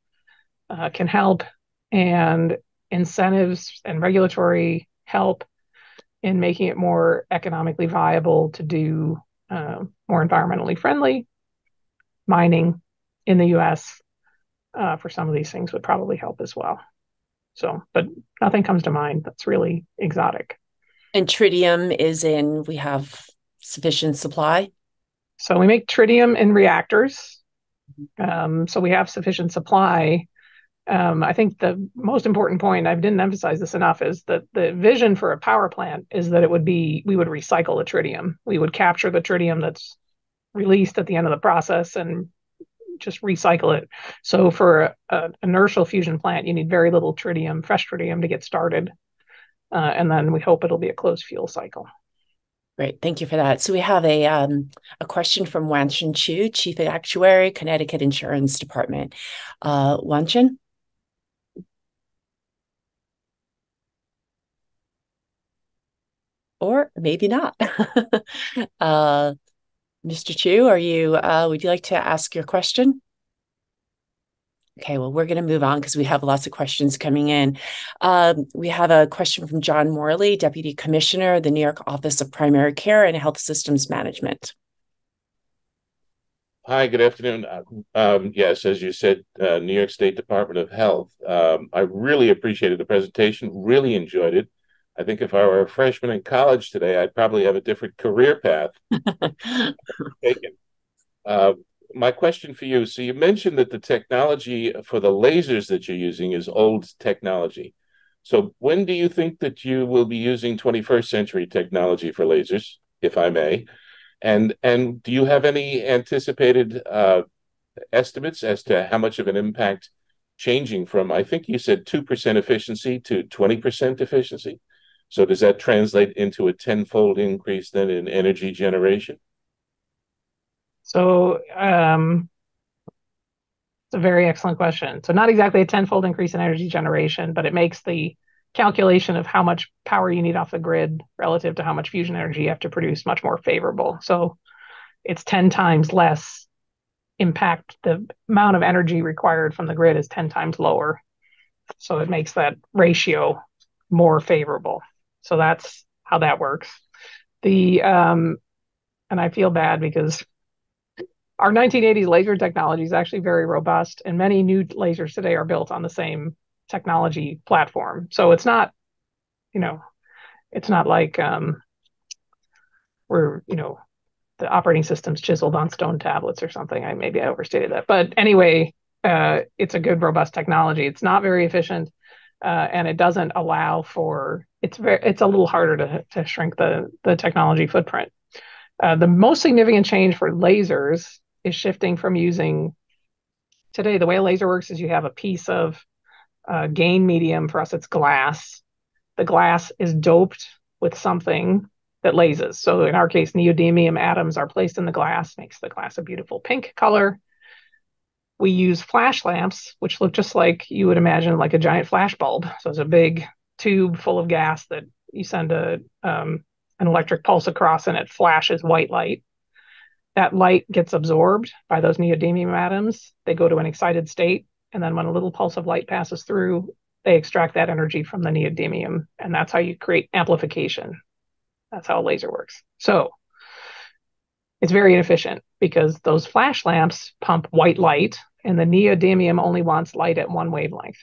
can help, and incentives and regulatory help in making it more economically viable to do more environmentally friendly mining in the U.S. For some of these things would probably help as well. So, but nothing comes to mind that's really exotic. And tritium we have sufficient supply? So we make tritium in reactors. So we have sufficient supply. I think the most important point, I didn't emphasize this enough, is that the vision for a power plant is that we would recycle the tritium. We would capture the tritium that's released at the end of the process and just recycle it. So for an inertial fusion plant, you need very little tritium, fresh tritium, to get started. And then we hope it'll be a closed fuel cycle. Great. Thank you for that. So we have a question from Wanshin Chu, Chief Actuary, Connecticut Insurance Department. Wanshin? Or maybe not. Mr. Chu, would you like to ask your question? Okay, well, we're going to move on because we have lots of questions coming in. We have a question from John Morley, Deputy Commissioner, the New York Office of Primary Care and Health Systems Management. Hi, good afternoon. Yes, as you said, New York State Department of Health. I really appreciated the presentation, really enjoyed it. I think if I were a freshman in college today, I'd probably have a different career path taken. my question for you, so you mentioned that the technology for the lasers that you're using is old technology. So when do you think that you will be using 21st century technology for lasers, if I may? And do you have any anticipated estimates as to how much of an impact changing from, I think you said 2% efficiency to 20% efficiency? So does that translate into a 10-fold increase then in energy generation? So it's a very excellent question. So not exactly a 10-fold increase in energy generation, but it makes the calculation of how much power you need off the grid relative to how much fusion energy you have to produce much more favorable. So it's 10 times less impact. The amount of energy required from the grid is 10 times lower. So it makes that ratio more favorable. So that's how that works. The and I feel bad because our 1980s laser technology is actually very robust, and many new lasers today are built on the same technology platform. So it's not, you know, it's not like we're, you know, the operating system's chiseled on stone tablets or something. Maybe I overstated that. But anyway, it's a good, robust technology. It's not very efficient, and it doesn't allow for, it's a little harder to shrink the technology footprint. The most significant change for lasers is shifting from using, today the way a laser works is you have a piece of gain medium, for us it's glass. The glass is doped with something that lases. So in our case, neodymium atoms are placed in the glass, makes the glass a beautiful pink color. We use flash lamps, which look just like you would imagine like a giant flash bulb. So it's a big tube full of gas that you send an electric pulse across and it flashes white light. That light gets absorbed by those neodymium atoms. They go to an excited state. And then when a little pulse of light passes through, they extract that energy from the neodymium. And that's how you create amplification. That's how a laser works. So it's very inefficient because those flash lamps pump white light and the neodymium only wants light at one wavelength.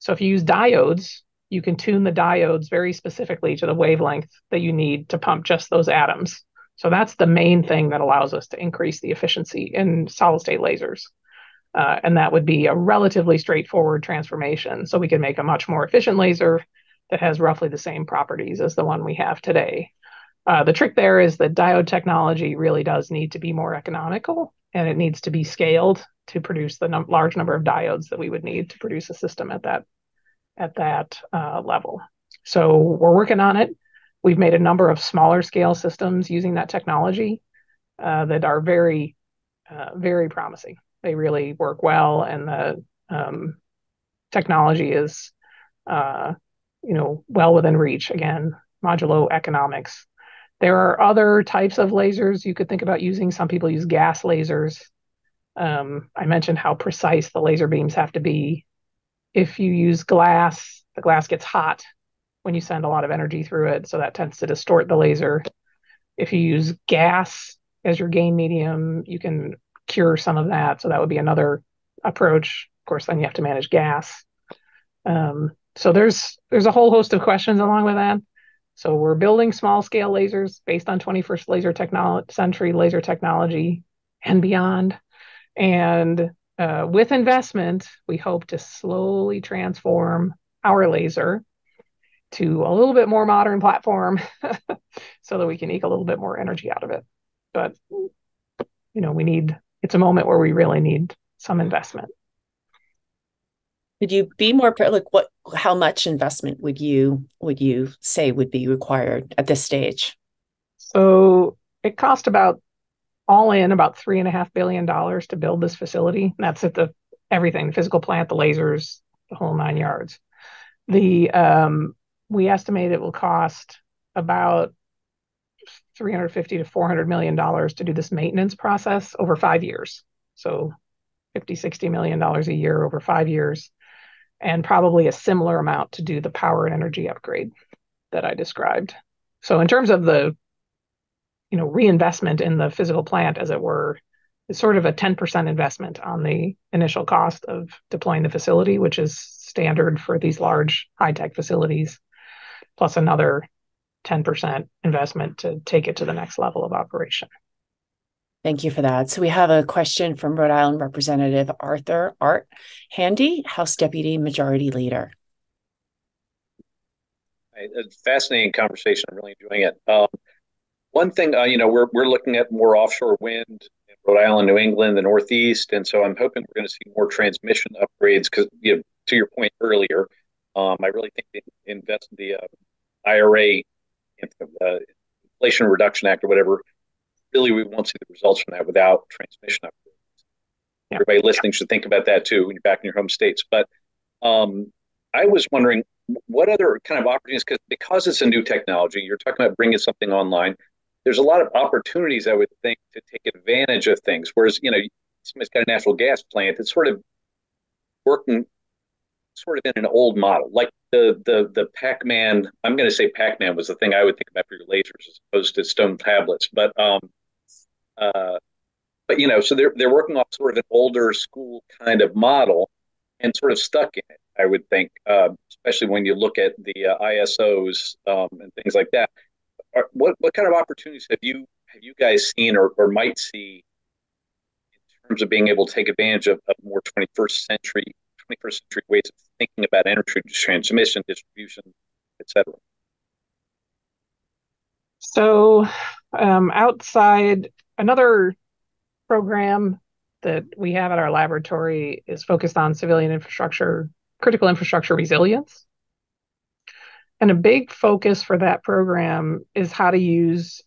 So if you use diodes, you can tune the diodes very specifically to the wavelength that you need to pump just those atoms. So that's the main thing that allows us to increase the efficiency in solid-state lasers. And that would be a relatively straightforward transformation. So we can make a much more efficient laser that has roughly the same properties as the one we have today. The trick there is that diode technology really does need to be more economical, and it needs to be scaled to produce the large number of diodes that we would need to produce a system at that level. So we're working on it. We've made a number of smaller scale systems using that technology that are very, very promising. They really work well, and the technology is, well within reach. Again, modulo economics. There are other types of lasers you could think about using. Some people use gas lasers. I mentioned how precise the laser beams have to be. If you use glass, the glass gets hot when you send a lot of energy through it, so that tends to distort the laser. If you use gas as your gain medium, you can cure some of that, so that would be another approach. Of course, then you have to manage gas. So there's a whole host of questions along with that. So we're building small-scale lasers based on 21st century laser technology and beyond. And with investment, we hope to slowly transform our laser to a little bit more modern platform so that we can eke a little bit more energy out of it. But, it's a moment where we really need some investment. Could you be more, how much investment would you say would be required at this stage? So it cost all in about $3.5 billion to build this facility. That's at everything, the physical plant, the lasers, the whole nine yards. We estimate it will cost about $350 to $400 million to do this maintenance process over 5 years. So $50, $60 million a year over 5 years, and probably a similar amount to do the power and energy upgrade that I described. So in terms of the reinvestment in the physical plant, as it were, is sort of a 10% investment on the initial cost of deploying the facility, which is standard for these large high-tech facilities, plus another 10% investment to take it to the next level of operation. Thank you for that. So we have a question from Rhode Island Representative Arthur Art Handy, House Deputy Majority Leader. A fascinating conversation. I'm really enjoying it. One thing, we're looking at more offshore wind in Rhode Island, New England, the Northeast, and so I'm hoping we're going to see more transmission upgrades because, to your point earlier, I really think the IRA, Inflation Reduction Act or whatever, really we won't see the results from that without transmission upgrades. Yeah. Everybody listening should think about that too when you're back in your home states. But I was wondering what other kind of opportunities, because it's a new technology, you're talking about bringing something online, there's a lot of opportunities, I would think, to take advantage of things. Whereas, somebody's got a natural gas plant that's sort of working sort of in an old model, like the Pac-Man. I'm going to say Pac-Man was the thing I would think about for your lasers as opposed to stone tablets. But so they're working off sort of an older school kind of model and sort of stuck in it, I would think, especially when you look at the ISOs and things like that. What kind of opportunities have you guys seen or might see in terms of being able to take advantage of more 21st century ways of thinking about energy transmission, distribution, et cetera? So outside, another program that we have at our laboratory is focused on civilian infrastructure, critical infrastructure resilience. And a big focus for that program is how to use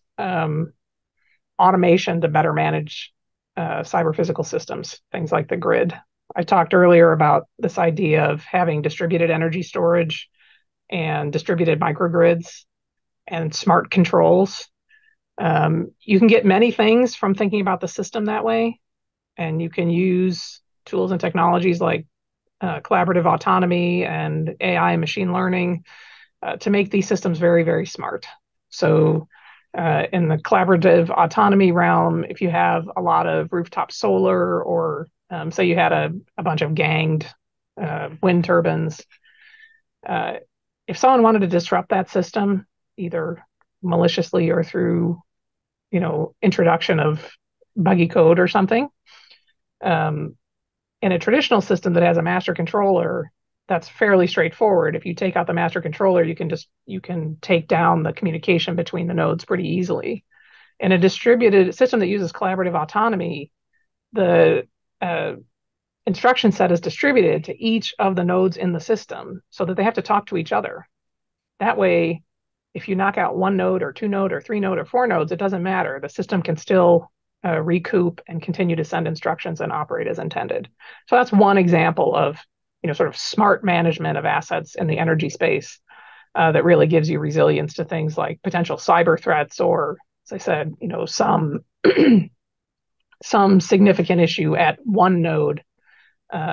automation to better manage cyber physical systems, things like the grid. I talked earlier about this idea of having distributed energy storage and distributed microgrids and smart controls. You can get many things from thinking about the system that way, and you can use tools and technologies like collaborative autonomy and AI and machine learning to make these systems very, very smart. So in the collaborative autonomy realm, if you have a lot of rooftop solar or say you had a bunch of ganged wind turbines. If someone wanted to disrupt that system, either maliciously or through, introduction of buggy code or something, in a traditional system that has a master controller, that's fairly straightforward. If you take out the master controller, you can take down the communication between the nodes pretty easily. In a distributed system that uses collaborative autonomy, the instruction set is distributed to each of the nodes in the system so that they have to talk to each other. That way, if you knock out one node or two node or three node or four nodes, it doesn't matter. The system can still recoup and continue to send instructions and operate as intended. So that's one example of, sort of smart management of assets in the energy space that really gives you resilience to things like potential cyber threats or, as I said, some significant issue at one node,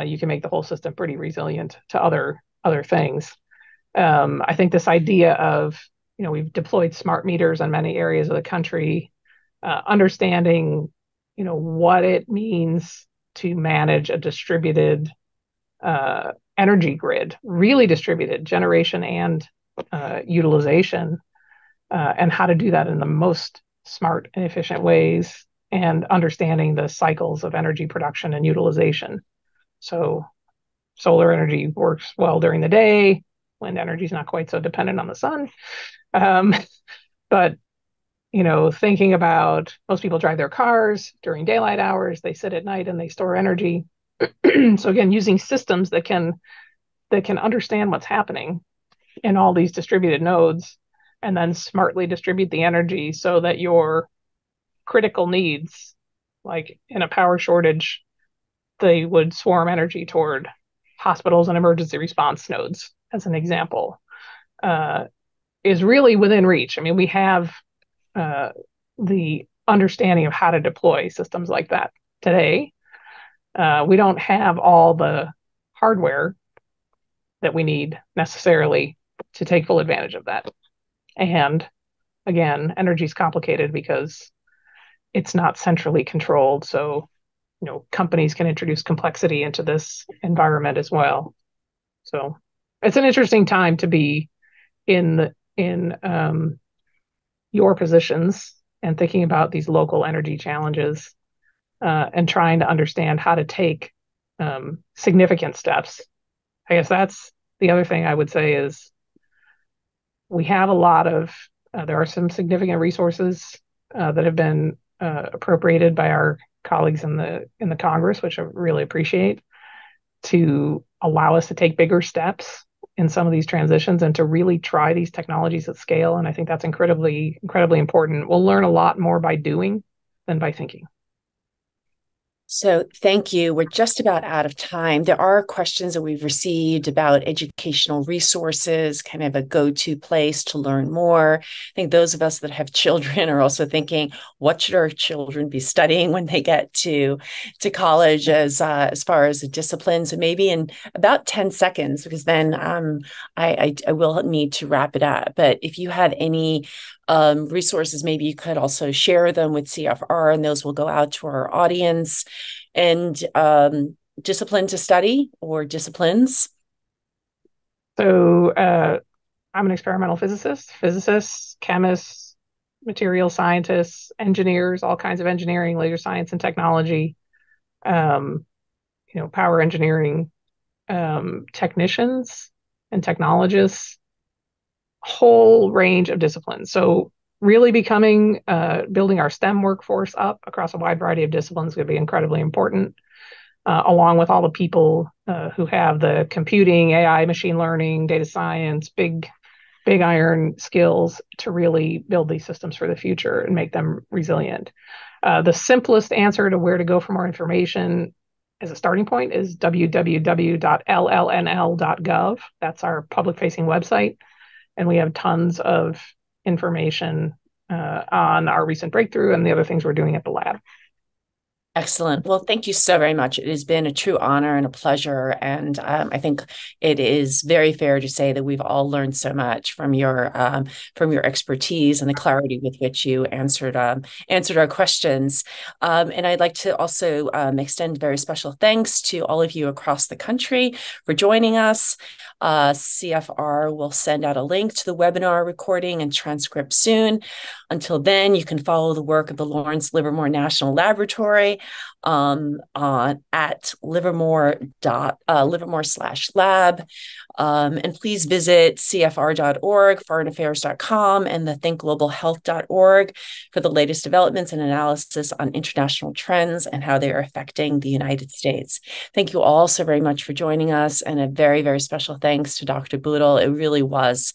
you can make the whole system pretty resilient to other things. I think this idea of, we've deployed smart meters in many areas of the country, understanding, what it means to manage a distributed energy grid, really distributed generation and utilization, and how to do that in the most smart and efficient ways, and understanding the cycles of energy production and utilization. So solar energy works well during the day, wind energy is not quite so dependent on the sun. But, thinking about most people drive their cars during daylight hours, they sit at night and they store energy. So again, using systems that can understand what's happening in all these distributed nodes and then smartly distribute the energy so that your critical needs, like in a power shortage, they would swarm energy toward hospitals and emergency response nodes, as an example, is really within reach. I mean, we have the understanding of how to deploy systems like that today. We don't have all the hardware that we need necessarily to take full advantage of that. And again, energy is complicated because it's not centrally controlled. So, companies can introduce complexity into this environment as well. So it's an interesting time to be in your positions and thinking about these local energy challenges and trying to understand how to take significant steps. I guess that's the other thing I would say is we have a lot of, there are some significant resources that have been appropriated by our colleagues in the Congress, which I really appreciate, to allow us to take bigger steps in some of these transitions and to really try these technologies at scale. And I think that's incredibly important. We'll learn a lot more by doing than by thinking. So thank you. We're just about out of time. There are questions that we've received about educational resources, kind of a go-to place to learn more. I think those of us that have children are also thinking, what should our children be studying when they get to college as far as the disciplines? So maybe in about 10 seconds, because then I will need to wrap it up. But if you had any resources, maybe you could also share them with CFR, and those will go out to our audience. And discipline to study or disciplines. So I'm an experimental physicist, physicists, chemists, material scientists, engineers, all kinds of engineering, laser science and technology, power engineering, technicians and technologists, whole range of disciplines. So really becoming, building our STEM workforce up across a wide variety of disciplines is going to be incredibly important, along with all the people who have the computing, AI, machine learning, data science, big iron skills to really build these systems for the future and make them resilient. The simplest answer to where to go for more information as a starting point is www.llnl.gov. That's our public-facing website. And we have tons of information on our recent breakthrough and the other things we're doing at the lab. Excellent. Well, thank you so very much. It has been a true honor and a pleasure. And I think it is very fair to say that we've all learned so much from your expertise and the clarity with which you answered our questions. And I'd like to also extend very special thanks to all of you across the country for joining us. CFR will send out a link to the webinar recording and transcript soon. Until then, you can follow the work of the Lawrence Livermore National Laboratory at livermore.livermore/lab. And please visit cfr.org, foreignaffairs.com, and the thinkglobalhealth.org for the latest developments and analysis on international trends and how they are affecting the United States. Thank you all so very much for joining us, and a very, very special thanks to Dr. Budil. It really was.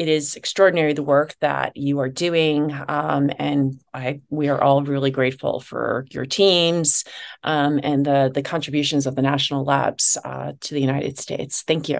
It is extraordinary, the work that you are doing, and we are all really grateful for your teams and the contributions of the national labs to the United States. Thank you.